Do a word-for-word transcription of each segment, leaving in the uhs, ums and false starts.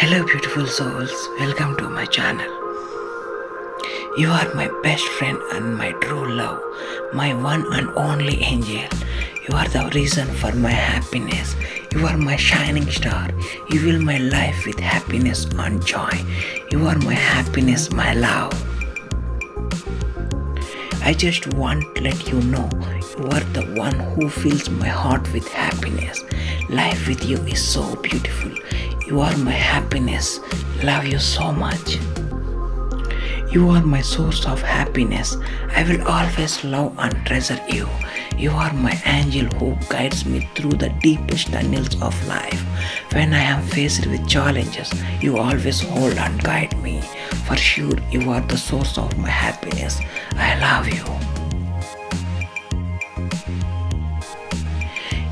Hello beautiful souls, welcome to my channel. You are my best friend and my true love, my one and only angel. You are the reason for my happiness. You are my shining star. You fill my life with happiness and joy. You are my happiness, my love. I just want to let you know, you are the one who fills my heart with happiness. Life with you is so beautiful. You are my happiness. Love you so much. You are my source of happiness. I will always love and treasure you. You are my angel who guides me through the deepest tunnels of life. When I am faced with challenges, you always hold and guide me. For sure, you are the source of my happiness. I love you.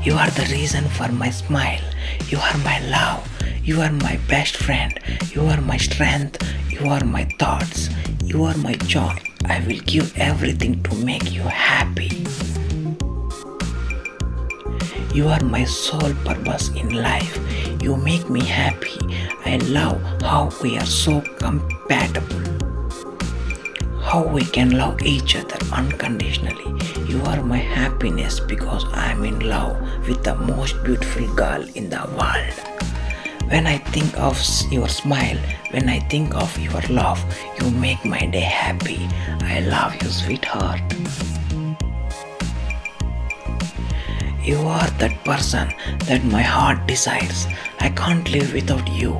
You are the reason for my smile. You are my love. You are my best friend. You are my strength. You are my thoughts. You are my joy. I will give everything to make you happy. You are my sole purpose in life. You make me happy. I love how we are so compatible. How we can love each other unconditionally. You are my happiness because I am in love with the most beautiful girl in the world. When I think of your smile, when I think of your love, you make my day happy. I love you, sweetheart. You are that person that my heart desires. I can't live without you.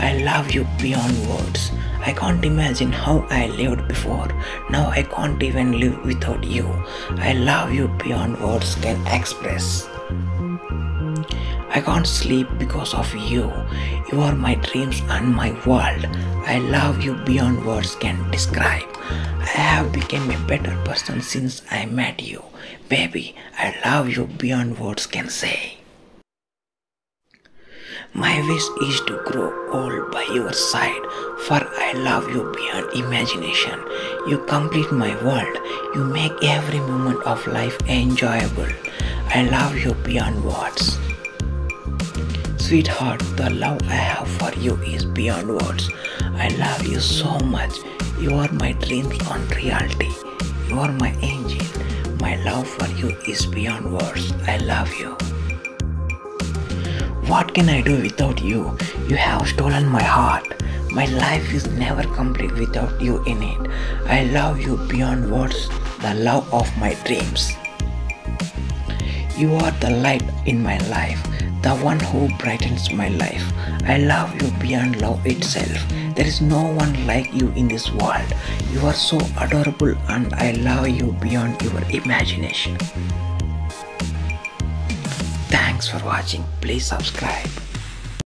I love you beyond words. I can't imagine how I lived before. Now I can't even live without you. I love you beyond words can express. I can't sleep because of you. You are my dreams and my world. I love you beyond words can describe. I have become a better person since I met you. Baby, I love you beyond words can say. My wish is to grow old by your side, for I love you beyond imagination. You complete my world. You make every moment of life enjoyable. I love you beyond words. Sweetheart, the love I have for you is beyond words. I love you so much. You are my dreams and reality. You are my angel. My love for you is beyond words. I love you. What can I do without you? You have stolen my heart. My life is never complete without you in it. I love you beyond words, the love of my dreams. You are the light in my life, the one who brightens my life. I love you beyond love itself. There is no one like you in this world. You are so adorable and I love you beyond your imagination. Thanks for watching. Please subscribe.